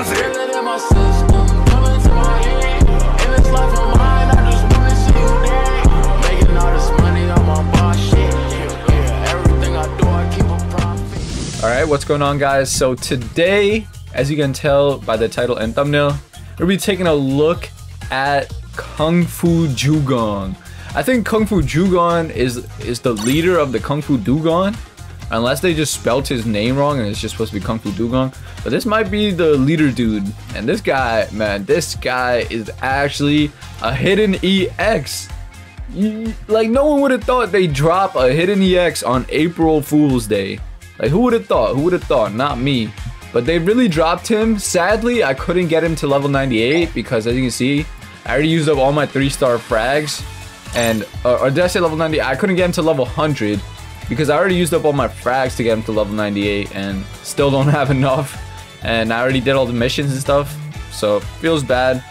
Alright, what's going on, guys? So today, as you can tell by the title and thumbnail, we'll be taking a look at Kung Fu Dugong. I think Kung Fu Dugong is the leader of the Kung Fu Dugong, unless they just spelt his name wrong and it's just supposed to be Kung Fu Dugong. But this might be the leader dude. And this guy, man, this guy is actually a hidden EX. Like, no one would have thought they drop a hidden EX on April Fool's Day. Like, who would have thought? Who would have thought? Not me. But they really dropped him. Sadly, I couldn't get him to level 98 because, as you can see, I already used up all my 3-star frags. And, or did I say level 90? I couldn't get him to level 100 because I already used up all my frags to get him to level 98 and still don't have enough. And I already did all the missions and stuff, so feels bad.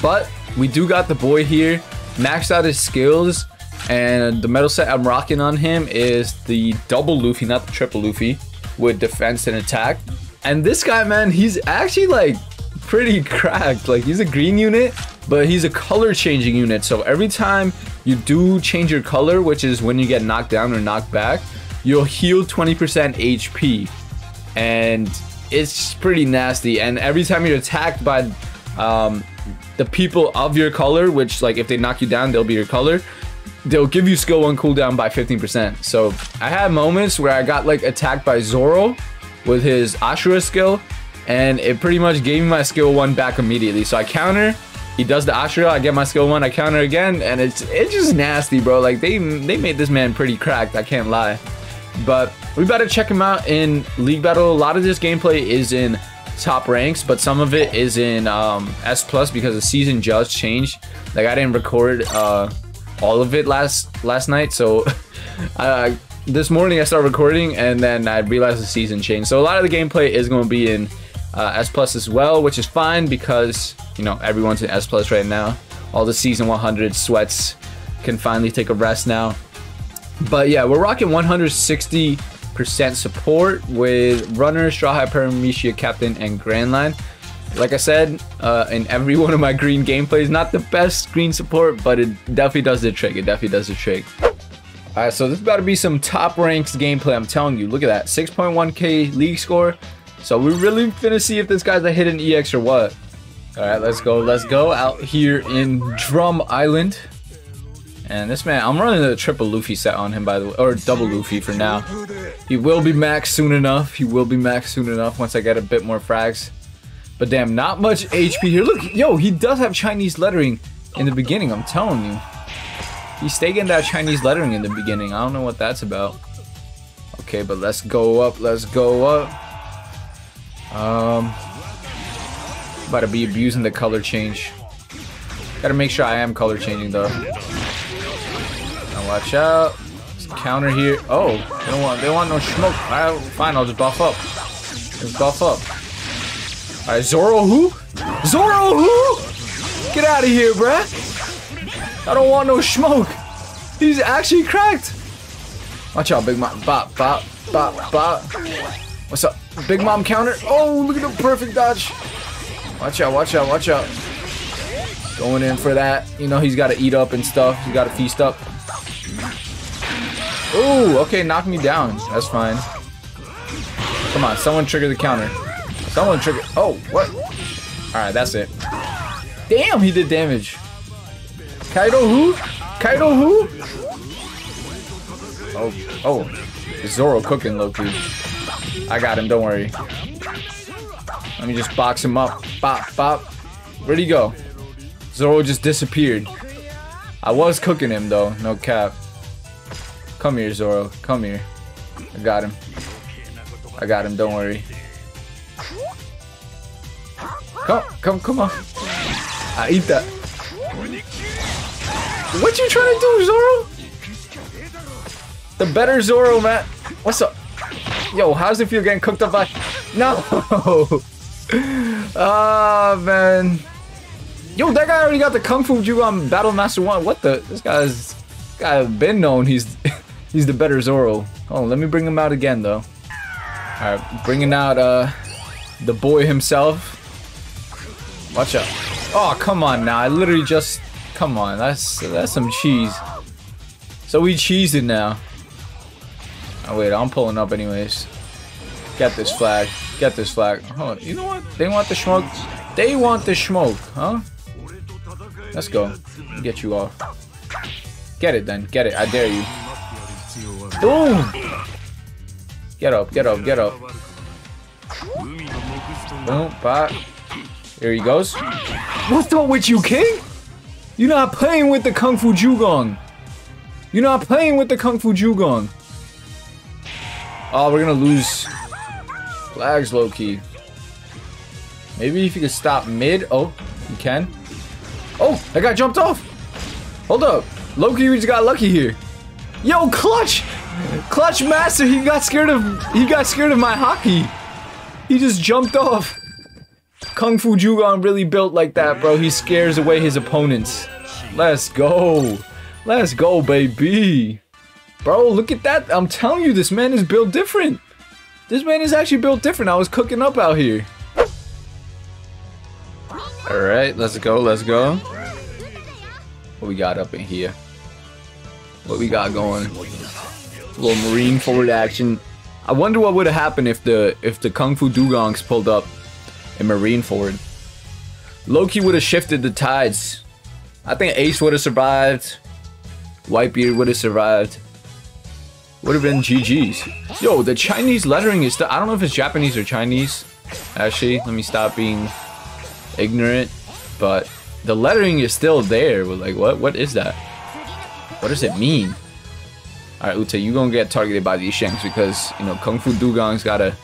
But we do got the boy here, maxed out his skills. And the metal set I'm rocking on him is the double Luffy, not the triple Luffy, with defense and attack. And this guy, man, he's actually like pretty cracked. Like, he's a green unit, but he's a color changing unit. So every time you do change your color, which is when you get knocked down or knocked back, you'll heal 20% HP. And it's pretty nasty. And every time you're attacked by the people of your color, which, like, if they knock you down, they'll be your color, they'll give you skill 1 cooldown by 15%. So I had moments where I got like attacked by Zoro with his Ashura skill, and it pretty much gave me my skill 1 back immediately. So I counter, he does the Ashura, I get my skill 1, I counter again, and it's just nasty, bro. Like, they made this man pretty cracked, I can't lie. But we better check him out in League Battle. A lot of this gameplay is in top ranks, but some of it is in S+ because the season just changed. Like, I didn't record all of it last night, so this morning I started recording and then I realized the season changed. So a lot of the gameplay is going to be in S+ as well, which is fine because, you know, everyone's in S+ right now. All the season 100 sweats can finally take a rest now. But yeah, we're rocking 160% support with Runner, Straw Hat, Paramecia, Captain, and Grand Line. Like I said, in every one of my green gameplays, not the best green support, but it definitely does the trick. It definitely does the trick. All right, so this is about to be some top ranks gameplay, I'm telling you. Look at that, 6.1K league score. So we're really finna see if this guy's a hidden EX or what. All right, let's go. Let's go out here in Drum Island. And this man, I'm running a triple Luffy set on him, by the way, or double Luffy for now. He will be maxed soon enough. He will be maxed soon enough once I get a bit more frags. But damn, not much HP here. Look, yo, he does have Chinese lettering in the beginning, I'm telling you. He's taking that Chinese lettering in the beginning. I don't know what that's about. Okay, but let's go up, let's go up. About to be abusing the color change. Gotta make sure I am color changing, though. Now watch out. There's a counter here. Oh, they don't want no smoke. Alright, fine, I'll just buff up. Just buff up. Alright, Zoro who? Zoro who? Get out of here, bruh. I don't want no smoke. He's actually cracked. Watch out, Big Mom. Bop, bop, bop, bop. What's up? Big Mom counter. Oh, look at the perfect dodge. Watch out, watch out, watch out. Going in for that. You know, he's got to eat up and stuff. He's got to feast up. Ooh, okay, knock me down. That's fine. Come on, someone trigger the counter. Someone trigger. Oh, what? Alright, that's it. Damn, he did damage. Kaido who? Kaido who? Oh, oh. Zoro cooking, Loki. I got him, don't worry. Let me just box him up. Bop, bop. Where'd he go? Zoro just disappeared. I was cooking him, though. No cap. Come here, Zoro. Come here. I got him. I got him, don't worry. Come on. I eat that. What you trying to do, Zoro? The better Zoro, man. What's up? Yo, how's it feel getting cooked up by... No. Ah, man. Yo, that guy already got the Kung Fu Dugong Battle Master 1. What the? This guy's been known. He's the better Zoro. Oh, let me bring him out again, though. All right, bringing out The boy himself. Watch out. Oh, come on now. I literally just... Come on. That's some cheese. So we cheesed it now. Oh, wait. I'm pulling up anyways. Get this flag. Get this flag. Oh, you know what? They want the smoke. They want the smoke, huh? Let's go. Get you off. Get it then. Get it. I dare you. Boom! Get up. Get up. Get up. Boom. Pop. Here he goes. What's up with you, King? You're not playing with the Kung Fu Dugong. You're not playing with the Kung Fu Dugong. Oh, we're gonna lose. Flags low-key. Maybe if you could stop mid. Oh, you can. Oh, that guy jumped off. Hold up. Low-key, we just got lucky here. Yo, clutch! Clutch master, he got scared of my hockey. He just jumped off. Kung Fu Dugong really built like that, bro. He scares away his opponents. Let's go. Let's go, baby. Bro, look at that. I'm telling you, this man is built different. This man is actually built different. I was cooking up out here. All right, let's go. Let's go. What we got up in here? What we got going? A little marine forward action. I wonder what would have happened if the Kung Fu Dugongs pulled up. And marine forward. Loki would have shifted the tides. I think Ace would have survived. Whitebeard would have survived. Would have been GG's. Yo, the Chinese lettering is... I don't know if it's Japanese or Chinese. Actually, let me stop being ignorant. But the lettering is still there. We're like, what? What is that? What does it mean? Alright, Uta, you're going to get targeted by these Shanks because, you know, Kung Fu Dugong's got to...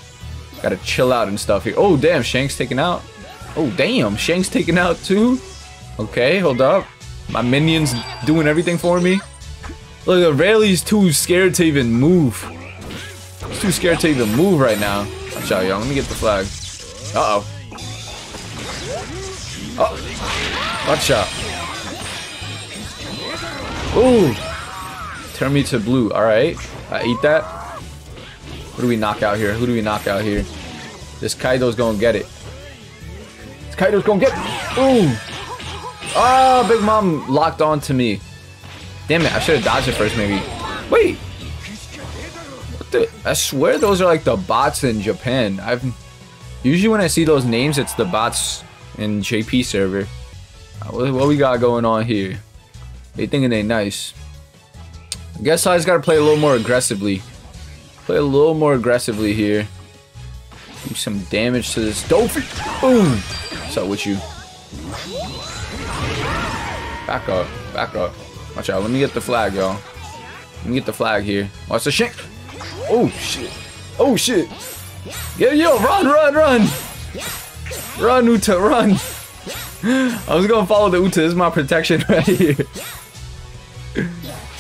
Gotta chill out and stuff here. Oh, damn. Shanks taken out. Oh, damn. Shanks taken out too. Okay, hold up. My minion's doing everything for me. Look, Rayleigh's too scared to even move. He's too scared to even move right now. Watch out, y'all. Let me get the flag. Uh-oh. Oh. Watch out. Ooh. Turn me to blue. All right. I eat that. Who do we knock out here? Who do we knock out here? This Kaido's gonna get it. This Kaido's gonna get it. Ooh. Ah, oh, Big Mom locked on to me. Damn it, I should have dodged it first maybe. Wait. What the? I swear those are like the bots in Japan. Usually when I see those names, it's the bots in JP server. What we got going on here? They thinking they nice. I guess I just gotta play a little more aggressively. Play a little more aggressively here. Do some damage to this dope. Boom! What's up with you? Back up. Back up. Watch out. Let me get the flag, y'all. Let me get the flag here. Watch the shank. Oh, shit. Oh, shit. Yeah, yo, run, run, run. Run, Uta, run. I was going to follow the Uta. This is my protection right here.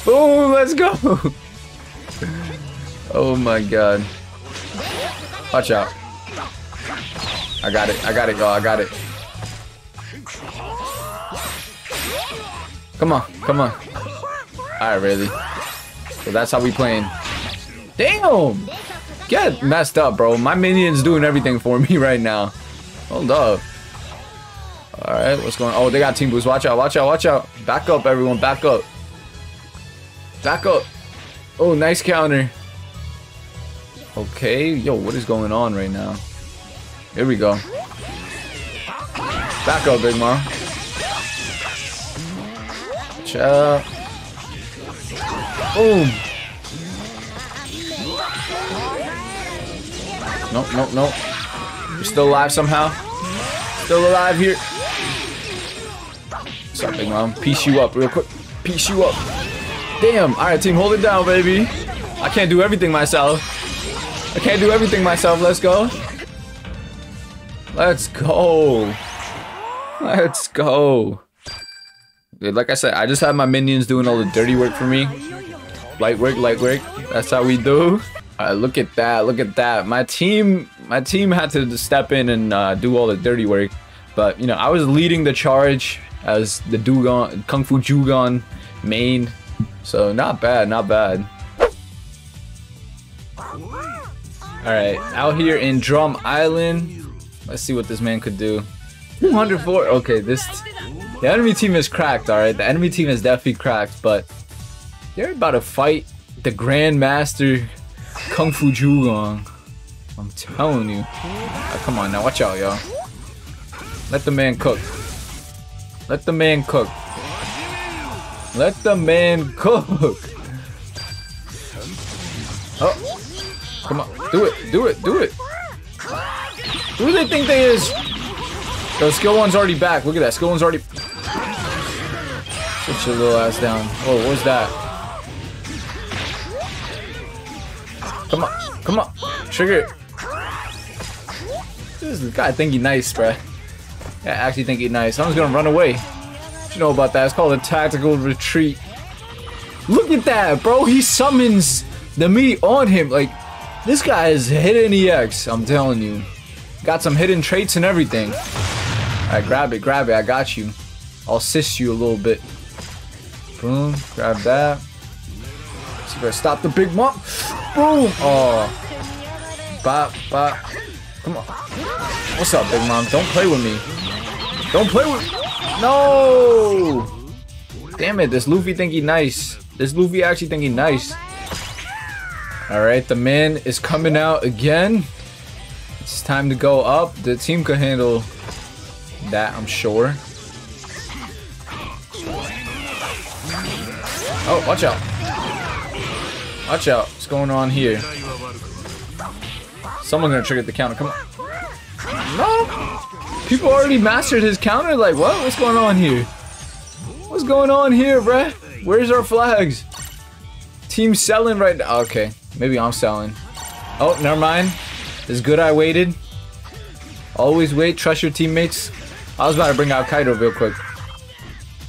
Boom, let's go. Oh my god. Watch out. I got it. I got it, y'all. I got it. Come on. Come on. Alright, really. So that's how we playing. Damn! Get messed up, bro. My minion's doing everything for me right now. Hold up. Alright, what's going on? Oh, they got team boost. Watch out. Watch out. Watch out. Back up, everyone. Back up. Back up. Oh, nice counter. Okay, yo, what is going on right now? Here we go. Back up, Big Mom. Cha. Boom. Nope, nope, nope. We're still alive somehow. Still alive here. What's up, Big Mom? Piece you up real quick. Piece you up. Damn. All right, team, hold it down, baby. I can't do everything myself. I can't do everything myself. Let's go. Let's go. Let's go. Dude, like I said, I just have my minions doing all the dirty work for me. Light work, light work. That's how we do. All right, look at that. Look at that. My team had to step in and do all the dirty work. But, you know, I was leading the charge as the Dugong, Kung Fu Dugong main. So not bad, not bad. Alright, out here in Drum Island, Let's see what this man could do. 204. Okay, the enemy team is cracked. All right, the enemy team is definitely cracked, but they're about to fight the Grandmaster Kung Fu Dugong. I'm telling you. Oh, come on now, watch out, y'all. Let the man cook. Let the man cook. Let the man cook. Oh, come on, do it, do it, do it. Who do they think they is? Yo, skill one's already back. Look at that. Skill one's already. Put your little ass down. Oh, what was that? Come on. Come on. Trigger it. This guy think he nice, bruh. Yeah, I actually think he nice. I'm just gonna run away. What you know about that? It's called a tactical retreat. Look at that, bro. He summons the meat on him. Like, this guy is hidden EX. I'm telling you. Got some hidden traits and everything. Alright, grab it, grab it. I got you. I'll assist you a little bit. Boom, grab that. So you better stop the big mom. Boom. Oh, bop, bop. Come on. What's up, big mom? Don't play with me. Don't play with. No. Damn it. This Luffy think he nice. This Luffy actually think he nice. All right, the man is coming out again. It's time to go up. The team could handle that, I'm sure. Oh, watch out. Watch out. What's going on here? Someone's gonna trigger the counter. Come on. No! People already mastered his counter. Like, what? What's going on here? What's going on here, bruh? Where's our flags? Team selling right now. Okay. Maybe I'm selling. Oh, never mind. It's good I waited. Always wait. Trust your teammates. I was about to bring out Kaido real quick.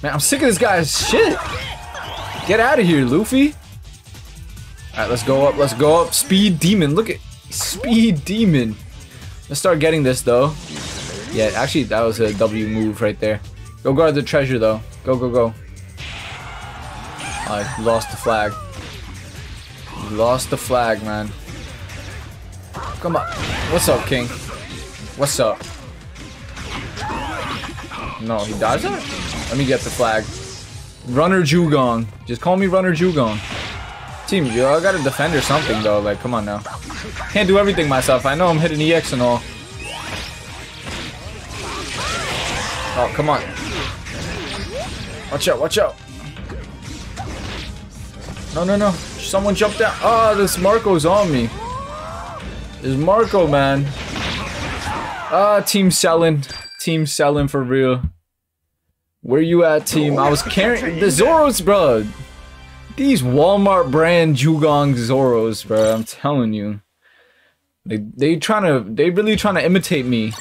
Man, I'm sick of this guy's shit. Get out of here, Luffy. Alright, let's go up. Let's go up. Speed Demon. Look at Speed Demon. Let's start getting this, though. Yeah, actually, that was a W move right there. Go guard the treasure, though. Go, go, go. I lost the flag. Lost the flag, man. Come on. What's up, King? What's up? No, he dodged that? Let me get the flag. Runner Dugong. Just call me Runner Dugong. Team, yo, I gotta defend or something, though. Like, come on now. Can't do everything myself. I know I'm hitting EX and all. Oh, come on. Watch out, watch out. No, no, no. Someone jumped down. Oh, this Marco's on me. Is Marco, man. Team selling. Team selling for real. Where you at, team? I was carrying the Zoros, bro. These Walmart brand Dugong Zoros, bro. I'm telling you. They really trying to imitate me.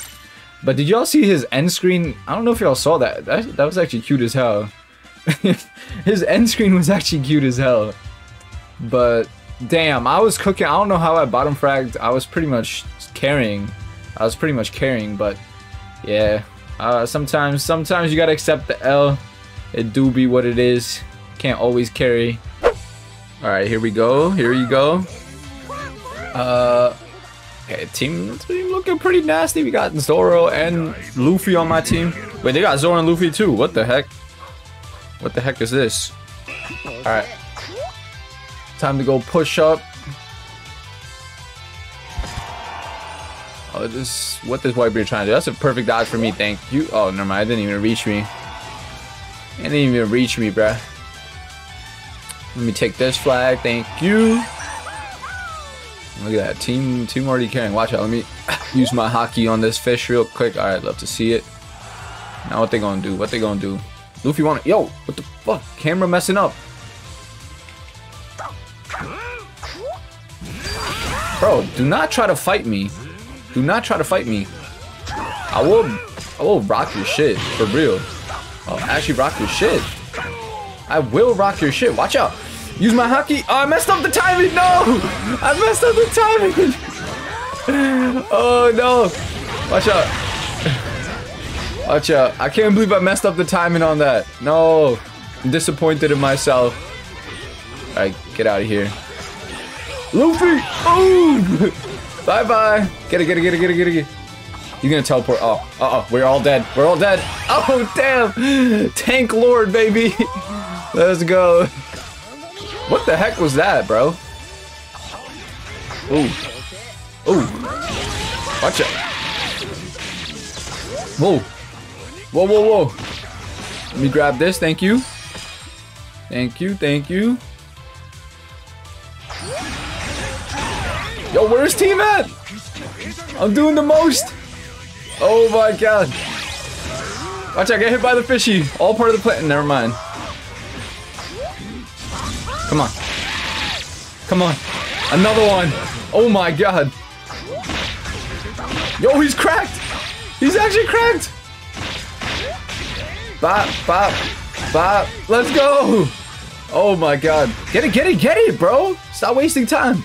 But did y'all see his end screen? I don't know if y'all saw that. That was actually cute as hell. His end screen was actually cute as hell. But damn, I was cooking. I don't know how I bottom fragged. I was pretty much carrying. But yeah, sometimes you gotta accept the L. It do be what it is. Can't always carry. All right, here we go. Here you go. Okay, team looking pretty nasty. We got Zoro and Luffy on my team. Wait, they got Zoro and Luffy too. What the heck? What the heck is this? All right. Time to go push up. Oh, this what this white beard trying to do? That's a perfect dodge for me, thank you. Oh, never mind. It didn't even reach me. It didn't even reach me, bruh. Let me take this flag, thank you. Look at that team already carrying. Watch out. Let me use my hockey on this fish real quick. All right, love to see it. Now what they gonna do? What they gonna do? Luffy wanna yo? What the fuck? Camera messing up. Bro, do not try to fight me. Do not try to fight me. I will rock your shit, for real. I'll actually rock your shit. I will rock your shit. Watch out. Use my hockey. Oh, I messed up the timing. No. I messed up the timing. Oh, no. Watch out. Watch out. I can't believe I messed up the timing on that. No. I'm disappointed in myself. All right, get out of here. Luffy! Oh! Bye bye! Get it, get it, get it, get it, get it, get it. He's gonna teleport. Oh, uh oh, we're all dead. We're all dead. Oh, damn. Tank Lord, baby. Let's go. What the heck was that, bro? Ooh. Ooh. Watch it. Whoa. Whoa, whoa, whoa. Let me grab this. Thank you. Thank you. Thank you. Yo, where's team at? I'm doing the most. Oh my god. Watch out, get hit by the fishy. All part of the plan. Never mind. Come on. Come on. Another one. Oh my god. Yo, he's cracked. He's actually cracked. Bop, bop, bop. Let's go. Oh my god. Get it, get it, get it, bro. Stop wasting time.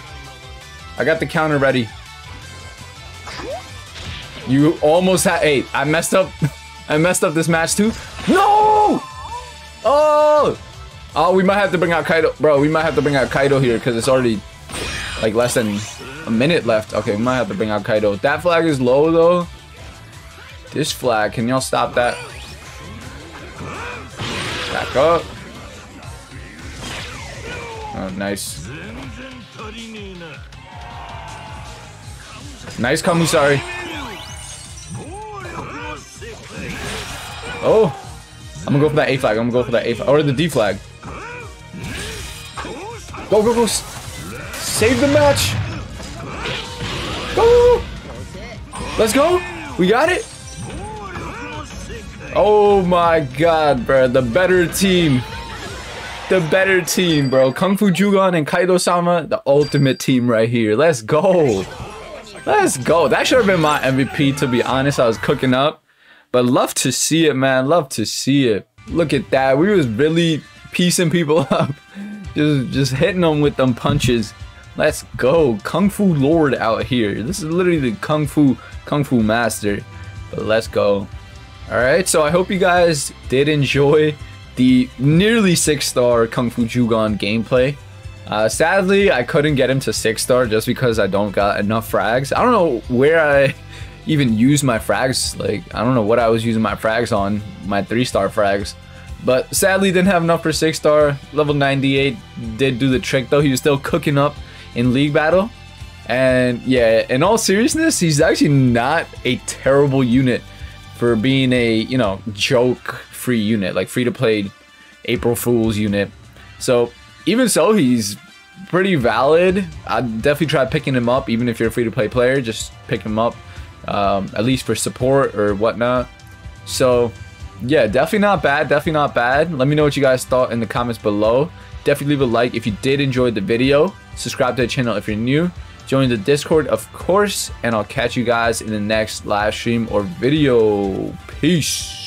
I got the counter ready. You almost had 8. I messed up. I messed up this match too. No! Oh! Oh, we might have to bring out Kaido. Bro, we might have to bring out Kaido here because it's already like less than a minute left. Okay, we might have to bring out Kaido. That flag is low though. This flag, can y'all stop that? Back up. Oh, nice. Nice Kamusari. Oh, I'm gonna go for that A flag. I'm gonna go for that A flag or the D flag. Go, go, go! Save the match. Go! Let's go. We got it. Oh my god, bro! The better team. The better team, bro. Kung Fu Dugong and Kaido-sama, the ultimate team right here. Let's go. Let's go. That should have been my MVP. To be honest, I was cooking up. But love to see it, man. Love to see it. Look at that. We was really piecing people up. Just hitting them with them punches. Let's go. Kung Fu Lord out here. This is literally the Kung Fu Master. But let's go. Alright, so I hope you guys did enjoy the nearly 6-star Kung Fu Dugong gameplay. Sadly, I couldn't get him to 6-star just because I don't got enough frags. I don't know where I even use my frags. Like, I don't know what I was using my frags on, my 3-star frags, but sadly didn't have enough for 6-star. Level 98 did do the trick though. He was still cooking up in league battle, and yeah, in all seriousness, he's actually not a terrible unit for being a, you know, joke free unit, like free to play April Fool's unit. So even so, he's pretty valid. I'd definitely try picking him up. Even if you're a free to play player, just pick him up. At least for support or whatnot. So yeah, definitely not bad, definitely not bad. Let me know what you guys thought in the comments below. Definitely leave a like if you did enjoy the video. Subscribe to the channel if you're new. Join the Discord, of course, and I'll catch you guys in the next live stream or video. Peace.